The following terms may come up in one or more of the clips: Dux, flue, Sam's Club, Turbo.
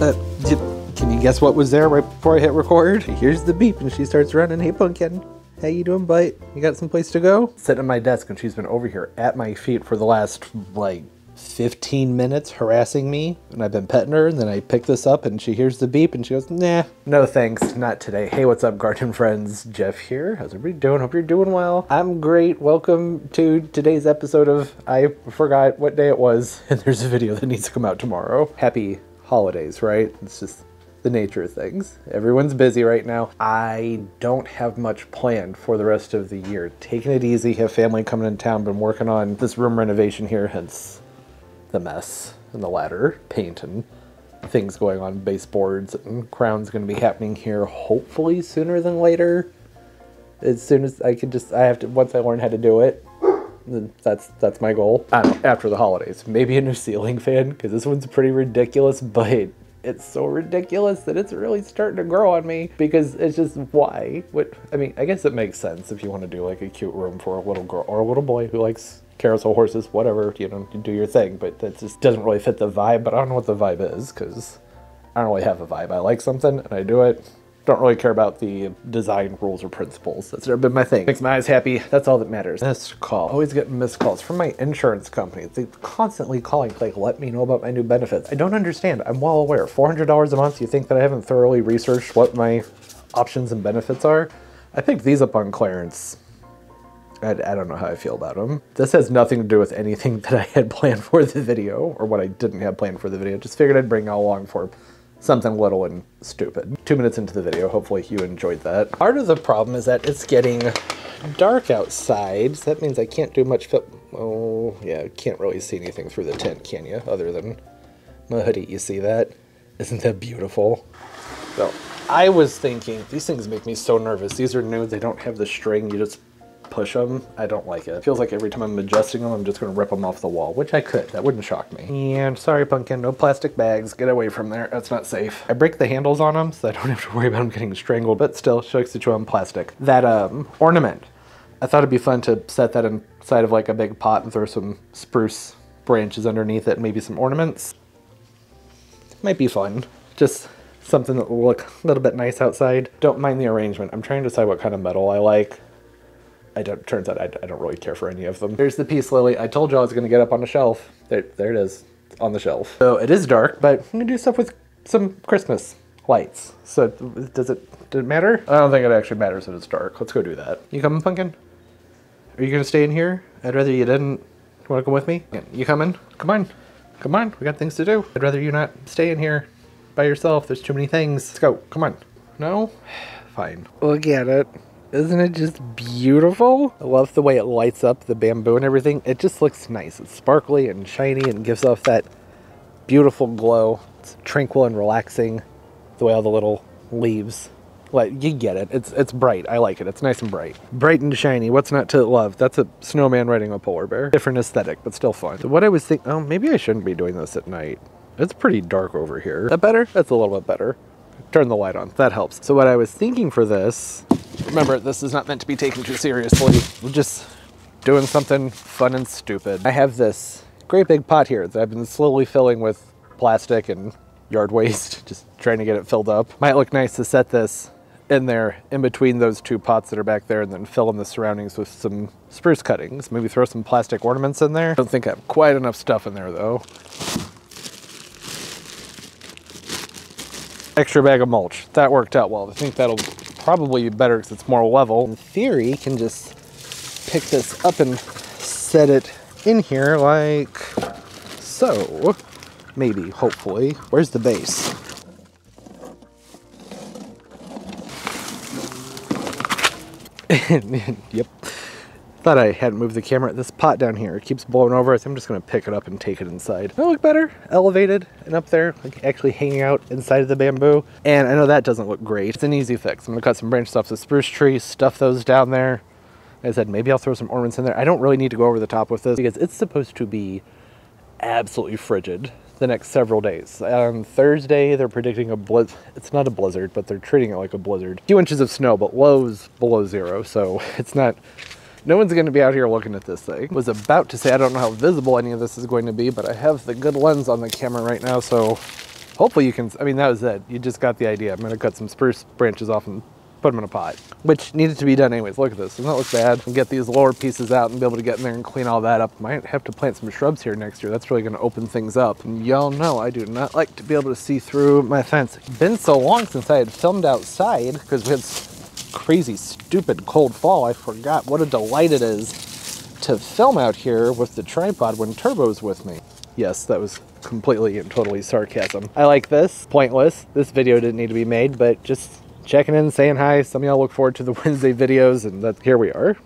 Can you guess what was there right before I hit record? She hears the beep and she starts running. Hey, pumpkin. How you doing, Bite? You got someplace to go? Sit at my desk and she's been over here at my feet for the last, like, 15 minutes harassing me, and I've been petting her, and then I pick this up and she hears the beep and she goes, nah, no thanks, not today. Hey, what's up, garden friends? Jeff here. How's everybody doing? Hope you're doing well. I'm great. Welcome to today's episode of I forgot what day it was, and there's a video that needs to come out tomorrow. Happy holidays, right? It's just the nature of things. Everyone's busy right now. I don't have much planned for the rest of the year. Taking it easy, have family coming in town, been working on this room renovation here, hence the mess and the ladder, paint and things going on, baseboards, and crown's gonna be happening here hopefully sooner than later. As soon as I can just, I have to, once I learn how to do it, then that's my goal. I don't know, after the holidays, maybe a new ceiling fan, because this one's pretty ridiculous, but it's so ridiculous that it's really starting to grow on me, because it's just, why? What, I mean, I guess it makes sense if you want to do like a cute room for a little girl or a little boy who likes carousel horses, whatever, you know, do your thing, but that just doesn't really fit the vibe. But I don't know what the vibe is, because I don't really have a vibe. I like something and I do it. Don't really care about the design rules or principles. That's never been my thing. Makes my eyes happy. That's all that matters. Missed call. Always get missed calls from my insurance company. They constantly calling, like, let me know about my new benefits. I don't understand. I'm well aware. $400 a month. You think that I haven't thoroughly researched what my options and benefits are? I picked these up on clearance. I don't know how I feel about them. This has nothing to do with anything that I had planned for the video, or what I didn't have planned for the video. Just figured I'd bring y'all along for something little and stupid. 2 minutes into the video, hopefully you enjoyed that. Part of the problem is that it's getting dark outside, so that means I can't do much oh, yeah, can't really see anything through the tent, can you? Other than my hoodie, you see that? Isn't that beautiful? So, I was thinking, these things make me so nervous. These are new, they don't have the string, you just push them. I don't like it. It feels like every time I'm adjusting them, I'm just going to rip them off the wall, which I could. That wouldn't shock me. And sorry, pumpkin, no plastic bags. Get away from there. That's not safe. I break the handles on them so I don't have to worry about them getting strangled, but still, she likes to chew on plastic. That ornament. I thought it'd be fun to set that inside of like a big pot and throw some spruce branches underneath it, maybe some ornaments. Might be fun. Just something that will look a little bit nice outside. Don't mind the arrangement. I'm trying to decide what kind of metal I like. Turns out I don't really care for any of them. Here's the peace lily. I told you I was gonna get up on the shelf. There it is, on the shelf. So it is dark, but I'm gonna do stuff with some Christmas lights. So does it matter? I don't think it actually matters that it's dark. Let's go do that. You coming, pumpkin? Are you gonna stay in here? I'd rather you didn't. You wanna come with me? You coming? Come on, come on, we got things to do. I'd rather you not stay in here by yourself. There's too many things. Let's go, come on. No? Fine. Look at it. Isn't it just beautiful? I love the way it lights up the bamboo and everything. It just looks nice. It's sparkly and shiny and gives off that beautiful glow. It's tranquil and relaxing. The way all the little leaves, like, you get it. It's bright. I like it. It's nice and bright. Bright and shiny. What's not to love? That's a snowman riding a polar bear. Different aesthetic, but still fun. So what I was thinking, oh, maybe I shouldn't be doing this at night. It's pretty dark over here. Is that better? That's a little bit better. Turn the light on. That helps. So what I was thinking for this, remember, this is not meant to be taken too seriously. We're just doing something fun and stupid. I have this great big pot here that I've been slowly filling with plastic and yard waste, just trying to get it filled up. Might look nice to set this in there in between those two pots that are back there and then fill in the surroundings with some spruce cuttings. Maybe throw some plastic ornaments in there. Don't think I have quite enough stuff in there though. Extra bag of mulch. That worked out well. I think that'll probably be better because it's more level. In theory, you can just pick this up and set it in here like so. Maybe, hopefully. Where's the base? Yep. Thought I hadn't moved the camera. This pot down here, it keeps blowing over. So I'm just gonna pick it up and take it inside. It'll look better, elevated and up there, like actually hanging out inside of the bamboo. And I know that doesn't look great. It's an easy fix. I'm gonna cut some branches off the spruce tree, stuff those down there. Like I said, maybe I'll throw some ornaments in there. I don't really need to go over the top with this because it's supposed to be absolutely frigid the next several days. On Thursday, they're predicting a blizzard. It's not a blizzard, but they're treating it like a blizzard. A few inches of snow, but lows below zero. So it's not, no one's going to be out here looking at this thing. Was about to say I don't know how visible any of this is going to be, but I have the good lens on the camera right now, so Hopefully you can, I mean, that was it. You just got the idea. I'm gonna cut some spruce branches off and put them in a pot, which needed to be done anyways. Look at this, doesn't that look bad? And get these lower pieces out and be able to get in there and clean all that up. Might have to plant some shrubs here next year. That's really gonna open things up. And y'all know I do not like to be able to see through my fence. Been so long since I had filmed outside because we had crazy, stupid cold fall. I forgot what a delight it is to film out here with the tripod when Turbo's with me. Yes, that was completely and totally sarcasm. I like this, pointless. This video didn't need to be made, but just checking in, saying hi. Some of y'all look forward to the Wednesday videos, and that, here we are.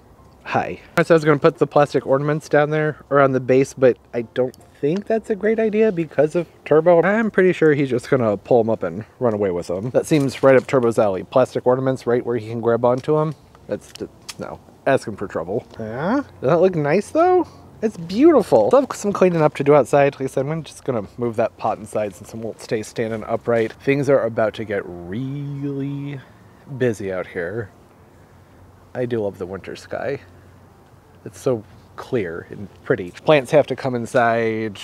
Hi. So I was gonna put the plastic ornaments down there or on the base, but I don't think that's a great idea because of Turbo. I'm pretty sure he's just gonna pull them up and run away with them. That seems right up Turbo's alley. Plastic ornaments right where he can grab onto them. That's just, no, ask him for trouble. Yeah, doesn't that look nice though? It's beautiful. Still have some cleaning up to do outside. Like I said, I'm just gonna move that pot inside since it won't stay standing upright. Things are about to get really busy out here. I do love the winter sky. It's so clear and pretty. Plants have to come inside,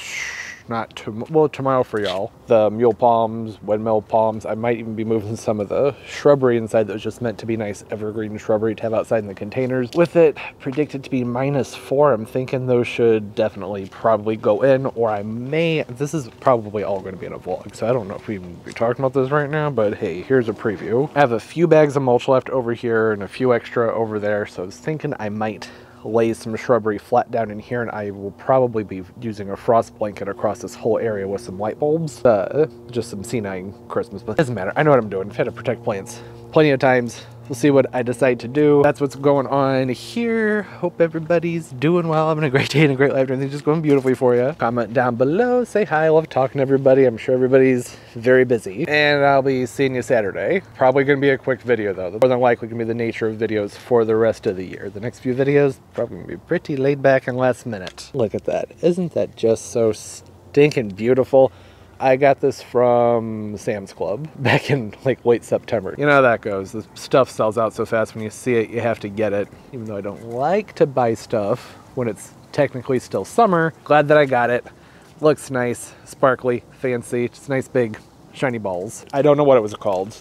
not to, well, tomorrow for y'all. The mule palms, windmill palms. I might even be moving some of the shrubbery inside that was just meant to be nice evergreen shrubbery to have outside in the containers. With it predicted to be -4, I'm thinking those should definitely probably go in, or I may, this is probably all going to be in a vlog, so I don't know if we even be talking about this right now, but hey, here's a preview. I have a few bags of mulch left over here and a few extra over there, so I was thinking I might lay some shrubbery flat down in here, and I will probably be using a frost blanket across this whole area with some light bulbs. Just some senile Christmas, but it doesn't matter. I know what I'm doing. I've had to protect plants plenty of times. We'll see what I decide to do. That's what's going on here. Hope everybody's doing well, having a great day and a great life. Everything's just going beautifully for you. Comment down below, say hi. I love talking to everybody. I'm sure everybody's very busy, and I'll be seeing you Saturday. Probably gonna be a quick video though. That's more than likely gonna be the nature of videos for the rest of the year. The next few videos, probably gonna be pretty laid back and last minute. Look at that. Isn't that just so stinking beautiful? I got this from Sam's Club back in like late September. You know how that goes. The stuff sells out so fast. When you see it, you have to get it. Even though I don't like to buy stuff when it's technically still summer, glad that I got it. Looks nice, sparkly, fancy, just nice big shiny balls. I don't know what it was called.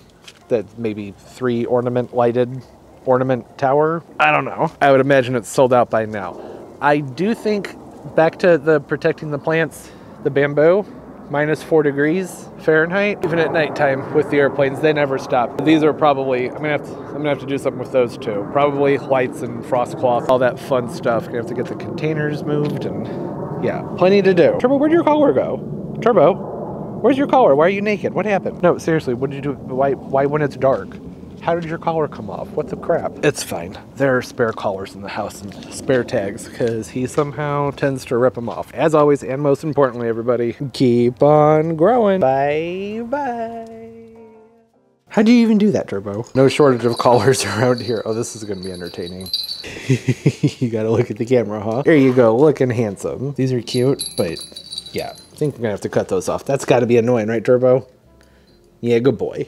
That maybe 3 ornament lighted ornament tower. I don't know. I would imagine it's sold out by now. I do think back to the protecting the plants, the bamboo, -4°F, even at nighttime with the airplanes, they never stop. These are probably, I'm gonna have to do something with those too. Probably lights and frost cloth, all that fun stuff. Gonna have to get the containers moved and yeah, plenty to do. Turbo, where'd your collar go? Turbo, where's your collar? Why are you naked? What happened? No, seriously, what did you do? Why when it's dark? How did your collar come off? What the crap? It's fine. There are spare collars in the house and spare tags because he somehow tends to rip them off. As always, and most importantly, everybody, keep on growing. Bye-bye. How do you even do that, Turbo? No shortage of collars around here. Oh, this is going to be entertaining. You got to look at the camera, huh? Here you go, looking handsome. These are cute, but yeah, I think I'm going to have to cut those off. That's got to be annoying, right, Turbo? Yeah, good boy.